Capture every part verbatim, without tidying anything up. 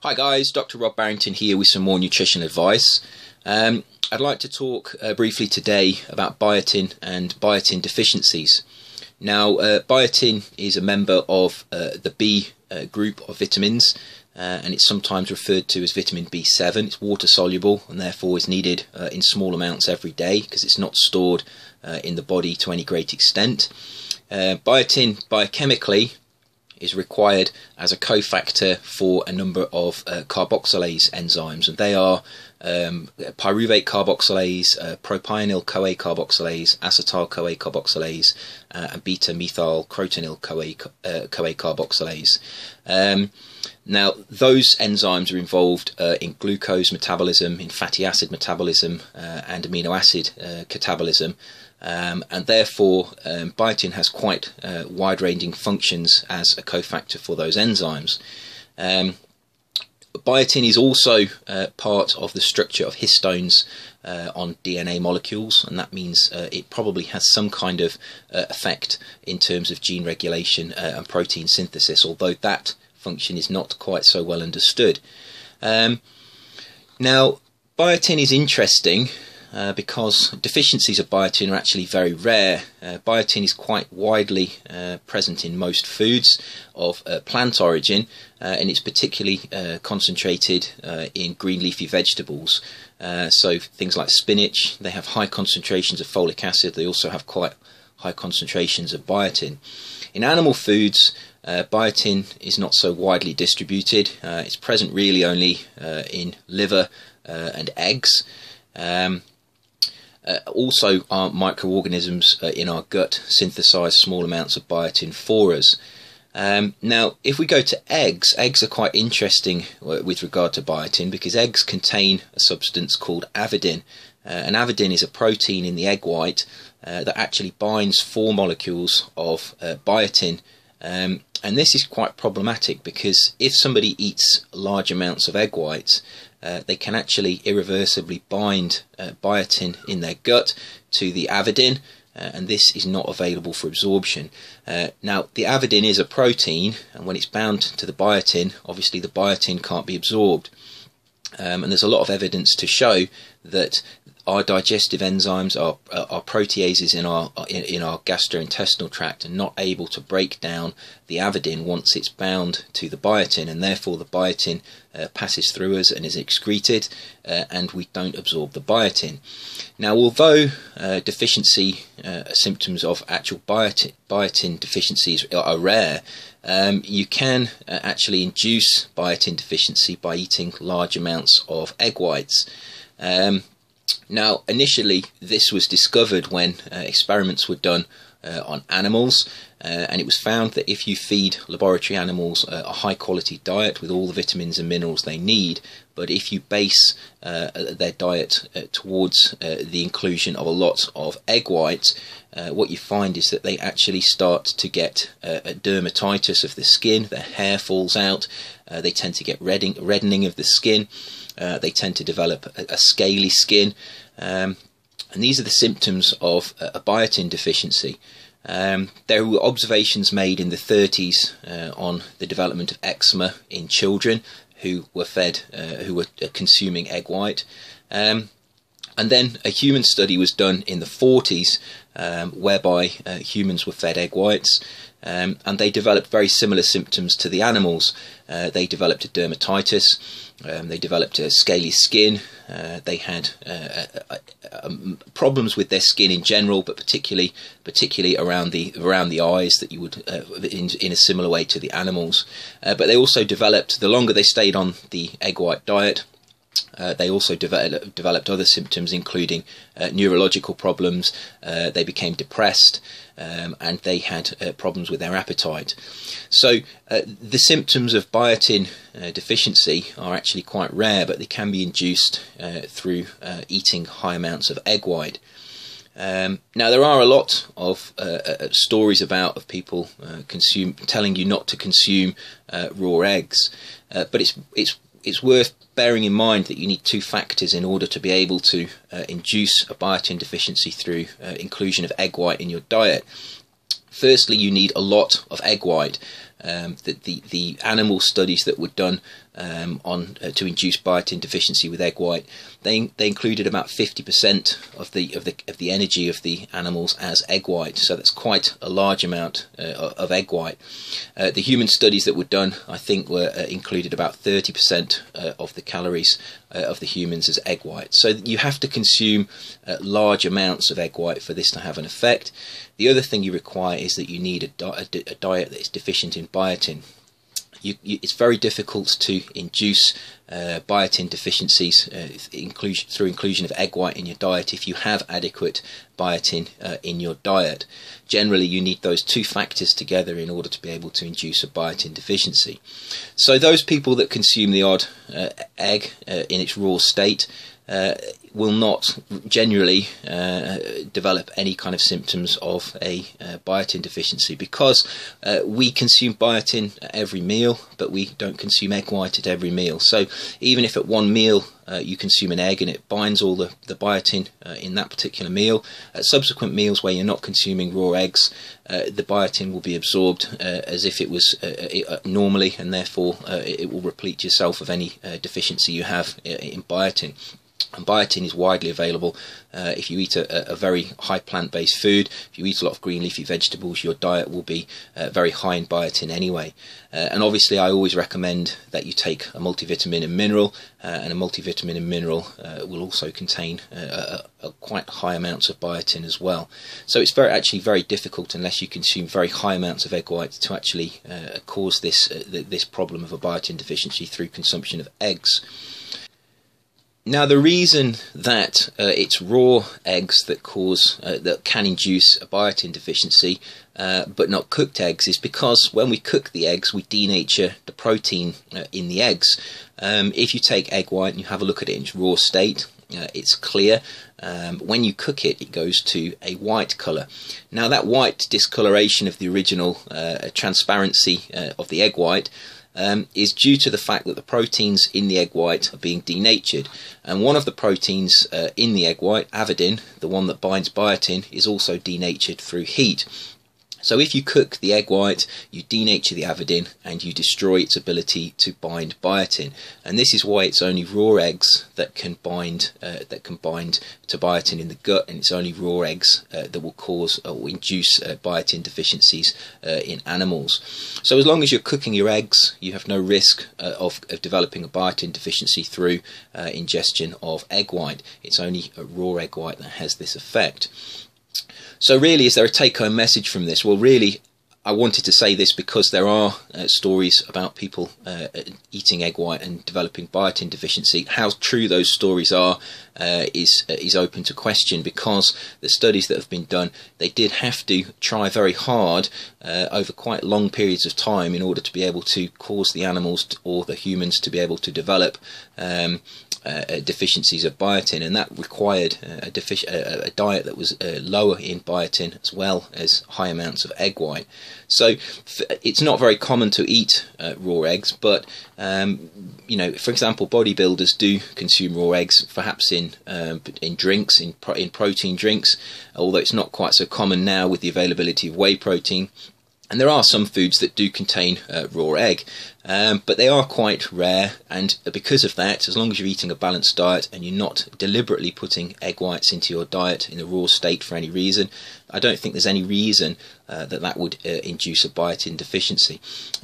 Hi guys, Doctor Rob Barrington here with some more nutrition advice. Um, I'd like to talk uh, briefly today about biotin and biotin deficiencies. Now, uh, biotin is a member of uh, the B uh, group of vitamins, uh, and it's sometimes referred to as vitamin B seven. It's water-soluble and therefore is needed uh, in small amounts every day because it's not stored uh, in the body to any great extent. Uh, biotin, biochemically, is required as a cofactor for a number of uh, carboxylase enzymes, and they are um, pyruvate carboxylase, uh, propionyl-CoA carboxylase, acetyl-CoA carboxylase, uh, and beta-methyl-crotonyl-CoA carboxylase. Um, now, those enzymes are involved uh, in glucose metabolism, in fatty acid metabolism, uh, and amino acid uh, catabolism. Um, and therefore um, biotin has quite uh, wide-ranging functions as a cofactor for those enzymes. Um, biotin is also uh, part of the structure of histones uh, on D N A molecules, and that means uh, it probably has some kind of uh, effect in terms of gene regulation uh, and protein synthesis, although that function is not quite so well understood. Um, now, biotin is interesting Uh, because deficiencies of biotin are actually very rare. Uh, biotin is quite widely uh, present in most foods of uh, plant origin, uh, and it's particularly uh, concentrated uh, in green leafy vegetables. Uh, so things like spinach, they have high concentrations of folic acid. They also have quite high concentrations of biotin. In animal foods, Uh, biotin is not so widely distributed. Uh, it's present really only uh, in liver uh, and eggs. Um, Uh, also, our microorganisms uh, in our gut synthesize small amounts of biotin for us. Um, now, if we go to eggs, eggs are quite interesting with regard to biotin because eggs contain a substance called avidin. Uh, and avidin is a protein in the egg white uh, that actually binds four molecules of uh, biotin. Um, and this is quite problematic because if somebody eats large amounts of egg whites, Uh, they can actually irreversibly bind uh, biotin in their gut to the avidin, uh, and this is not available for absorption. Uh, now, the avidin is a protein, and when it's bound to the biotin, obviously the biotin can't be absorbed. Um, and there's a lot of evidence to show that our digestive enzymes, our, our proteases in our, in, in our gastrointestinal tract are not able to break down the avidin once it's bound to the biotin, and therefore the biotin uh, passes through us and is excreted, uh, and we don't absorb the biotin. Now, although uh, deficiency uh, symptoms of actual biotin, biotin deficiencies are rare, um, you can uh, actually induce biotin deficiency by eating large amounts of egg whites. Um, Now, initially, this was discovered when uh, experiments were done uh, on animals, uh, and it was found that if you feed laboratory animals uh, a high-quality diet with all the vitamins and minerals they need, but if you base uh, their diet uh, towards uh, the inclusion of a lot of egg whites, uh, what you find is that they actually start to get uh, a dermatitis of the skin, their hair falls out, uh, they tend to get redding, reddening of the skin, uh, they tend to develop a, a scaly skin, um, and these are the symptoms of a, a biotin deficiency. Um, there were observations made in the thirties uh, on the development of eczema in children who were fed, uh, who were consuming egg white. Um, and then a human study was done in the forties um, whereby uh, humans were fed egg whites, um, and they developed very similar symptoms to the animals. Uh, they developed a dermatitis, um, they developed a scaly skin, uh, they had uh, uh, um, problems with their skin in general, but particularly particularly around the around the eyes that you would uh, in, in a similar way to the animals. Uh, but they also developed, the longer they stayed on the egg white diet, Uh, they also develop, developed other symptoms, including uh, neurological problems. Uh, they became depressed, um, and they had uh, problems with their appetite. So uh, the symptoms of biotin uh, deficiency are actually quite rare, but they can be induced uh, through uh, eating high amounts of egg white. Um, now, there are a lot of uh, uh, stories about of people uh, consume, telling you not to consume uh, raw eggs, uh, but it's it's it's worth bearing in mind that you need two factors in order to be able to uh, induce a biotin deficiency through uh, inclusion of egg white in your diet. Firstly, you need a lot of egg white, um, the, the, the animal studies that were done um, on uh, to induce biotin deficiency with egg white, they they included about fifty percent of the of the of the energy of the animals as egg white. So that's quite a large amount uh, of egg white. Uh, the human studies that were done, I think, were uh, included about thirty percent uh, of the calories uh, of the humans as egg white. So you have to consume uh, large amounts of egg white for this to have an effect. The other thing you require is that you need a, di a, a diet that is deficient in biotin. You, you, it's very difficult to induce uh, biotin deficiencies uh, inclusion, through inclusion of egg white in your diet if you have adequate biotin uh, in your diet. Generally, you need those two factors together in order to be able to induce a biotin deficiency. So those people that consume the odd uh, egg uh, in its raw state Uh, will not generally uh, develop any kind of symptoms of a uh, biotin deficiency, because uh, we consume biotin at every meal, but we don't consume egg white at every meal. So even if at one meal uh, you consume an egg and it binds all the, the biotin uh, in that particular meal, at subsequent meals where you're not consuming raw eggs, uh, the biotin will be absorbed uh, as if it was uh, it, uh, normally, and therefore uh, it will replete yourself of any uh, deficiency you have in biotin. And biotin is widely available. Uh, if you eat a, a very high plant-based food, if you eat a lot of green leafy vegetables, your diet will be uh, very high in biotin anyway. Uh, and obviously I always recommend that you take a multivitamin and mineral, uh, and a multivitamin and mineral uh, will also contain uh, a, a quite high amounts of biotin as well. So it's very, actually very difficult, unless you consume very high amounts of egg white, to actually uh, cause this, uh, th this problem of a biotin deficiency through consumption of eggs. Now, the reason that uh, it's raw eggs that cause uh, that can induce a biotin deficiency, uh, but not cooked eggs, is because when we cook the eggs, we denature the protein uh, in the eggs. Um, if you take egg white and you have a look at it in its raw state, uh, it's clear. Um, when you cook it, it goes to a white colour. Now, that white discoloration of the original uh, transparency uh, of the egg white Um, is due to the fact that the proteins in the egg white are being denatured, and one of the proteins uh, in the egg white, avidin, the one that binds biotin, is also denatured through heat. So if you cook the egg white, you denature the avidin and you destroy its ability to bind biotin, and this is why it's only raw eggs that can bind uh, that can bind to biotin in the gut, and it's only raw eggs uh, that will cause or induce uh, biotin deficiencies uh, in animals. So as long as you're cooking your eggs, you have no risk uh, of, of developing a biotin deficiency through uh, ingestion of egg white. It's only a raw egg white that has this effect. So really, is there a take-home message from this? Well, really, I wanted to say this because there are uh, stories about people uh, eating egg white and developing biotin deficiency. How true those stories are uh, is uh, is open to question, because the studies that have been done, they did have to try very hard uh, over quite long periods of time in order to be able to cause the animals to, or the humans to be able to develop um, Uh, deficiencies of biotin, and that required uh, a, defi uh, a diet that was uh, lower in biotin as well as high amounts of egg white. So f it's not very common to eat uh, raw eggs, but um, you know, for example, bodybuilders do consume raw eggs, perhaps in um, in drinks, in pro in protein drinks, although it's not quite so common now with the availability of whey protein. And there are some foods that do contain uh, raw egg, um, but they are quite rare, and because of that, as long as you're eating a balanced diet and you're not deliberately putting egg whites into your diet in a raw state for any reason, I don't think there's any reason uh, that that would uh, induce a biotin deficiency.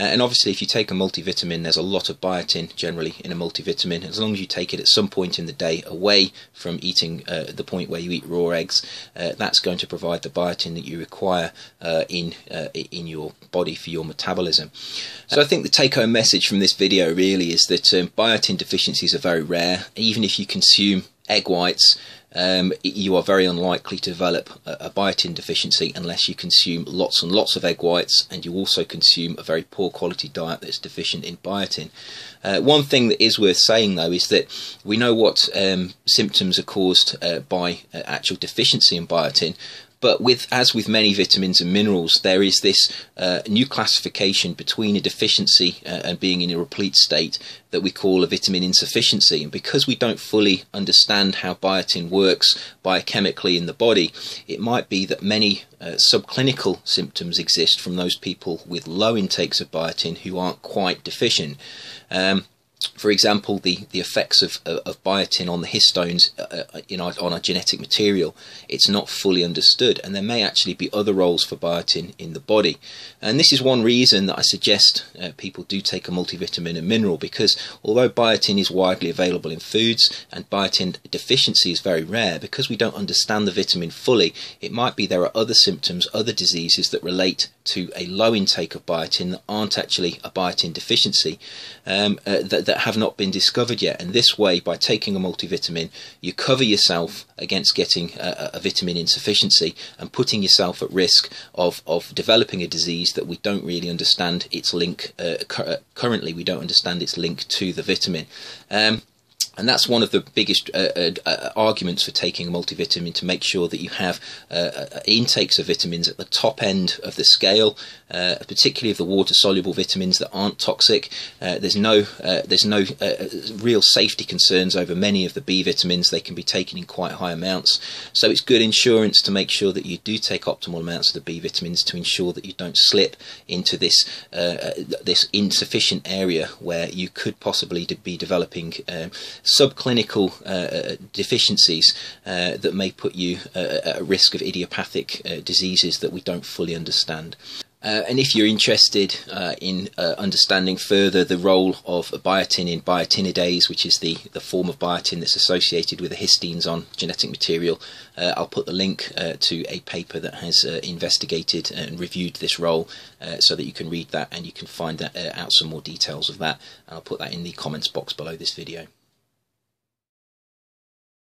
Uh, and obviously, if you take a multivitamin, there's a lot of biotin generally in a multivitamin. As long as you take it at some point in the day away from eating uh, the point where you eat raw eggs, uh, that's going to provide the biotin that you require uh, in uh, in your body for your metabolism. So I think the take-home message from this video really is that um, biotin deficiencies are very rare. Even if you consume egg whites, Um, you are very unlikely to develop a, a biotin deficiency unless you consume lots and lots of egg whites, and you also consume a very poor quality diet that's deficient in biotin. Uh, one thing that is worth saying, though, is that we know what um, symptoms are caused uh, by uh, actual deficiency in biotin, But with as with many vitamins and minerals, there is this uh, new classification between a deficiency uh, and being in a replete state that we call a vitamin insufficiency. And because we don't fully understand how biotin works biochemically in the body, it might be that many uh, subclinical symptoms exist from those people with low intakes of biotin who aren't quite deficient. Um, For example, the, the effects of, of biotin on the histones uh, in our, on our genetic material, it's not fully understood, and there may actually be other roles for biotin in the body. And this is one reason that I suggest uh, people do take a multivitamin and mineral, because although biotin is widely available in foods and biotin deficiency is very rare, because we don't understand the vitamin fully, it might be there are other symptoms, other diseases that relate to a low intake of biotin that aren't actually a biotin deficiency, um, uh, that, that have not been discovered yet. And this way, by taking a multivitamin, you cover yourself against getting a, a vitamin insufficiency and putting yourself at risk of, of developing a disease that we don't really understand its link, uh, cu currently we don't understand its link to the vitamin. Um, And that's one of the biggest uh, uh, arguments for taking a multivitamin, to make sure that you have uh, intakes of vitamins at the top end of the scale, uh, particularly of the water-soluble vitamins that aren't toxic. Uh, there's no, uh, there's no uh, real safety concerns over many of the B vitamins. They can be taken in quite high amounts. So it's good insurance to make sure that you do take optimal amounts of the B vitamins to ensure that you don't slip into this, uh, this insufficient area where you could possibly be developing um, subclinical uh, deficiencies uh, that may put you uh, at risk of idiopathic uh, diseases that we don't fully understand. Uh, and if you're interested uh, in uh, understanding further the role of biotin in biotinidase, which is the, the form of biotin that's associated with the histines on genetic material, uh, I'll put the link uh, to a paper that has uh, investigated and reviewed this role, uh, so that you can read that and you can find that, uh, out some more details of that. And I'll put that in the comments box below this video.